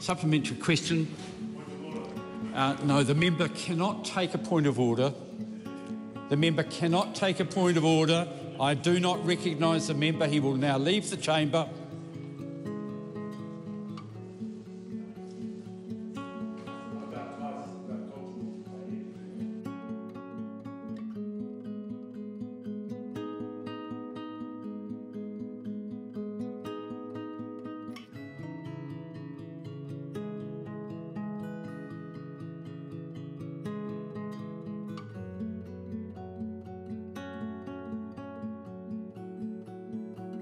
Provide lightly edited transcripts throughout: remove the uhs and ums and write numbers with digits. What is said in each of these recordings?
Supplementary question. No, the member cannot take a point of order. The member cannot take a point of order. I do not recognise the member. He will now leave the chamber.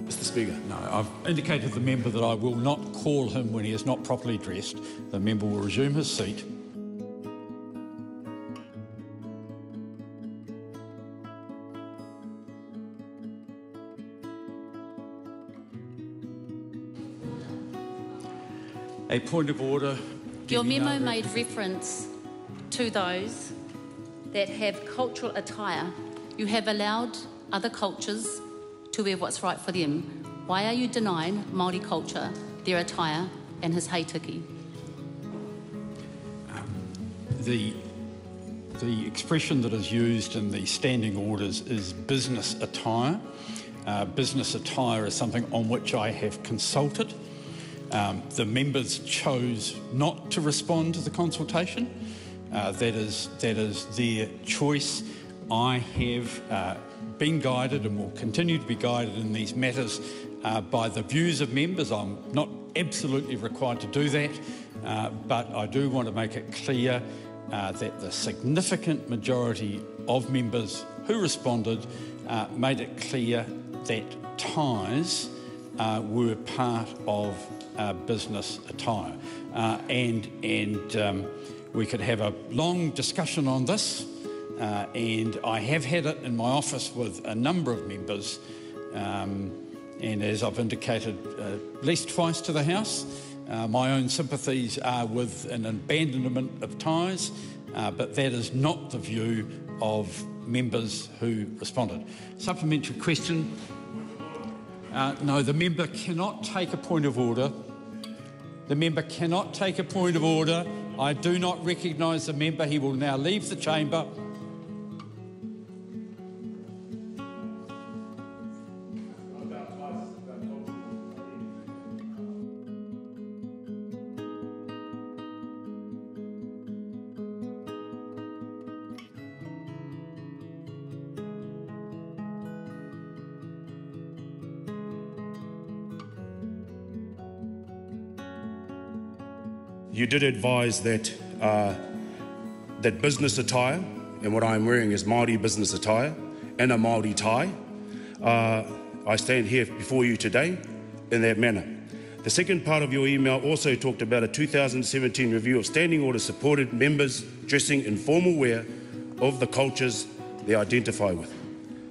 Mr. Speaker. No, I've indicated to the member that I will not call him when he is not properly dressed. The member will resume his seat. A point of order. Your memo made reference to those that have cultural attire. You have allowed other cultures to wear what's right for them. Why are you denying Māori culture, their attire and his heitiki? The expression that is used in the standing orders is business attire. Business attire is something on which I have consulted. The members chose not to respond to the consultation. That is their choice. I have been guided and will continue to be guided in these matters by the views of members. I'm not absolutely required to do that, but I do want to make it clear that the significant majority of members who responded made it clear that ties were part of business attire. And we could have a long discussion on this. And I have had it in my office with a number of members, and as I've indicated at least twice to the House, my own sympathies are with an abandonment of ties, but that is not the view of members who responded. Supplementary question. No, the member cannot take a point of order. The member cannot take a point of order. I do not recognise the member. He will now leave the chamber. You did advise that that business attire, and what I'm wearing is Māori business attire and a Māori tie. I stand here before you today in that manner. The second part of your email also talked about a 2017 review of standing orders supported members dressing in formal wear of the cultures they identify with.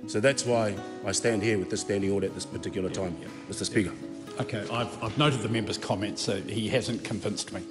So that's why I stand here with this standing order at this particular time, Mr. Speaker. Okay, I've noted the member's comments, so he hasn't convinced me.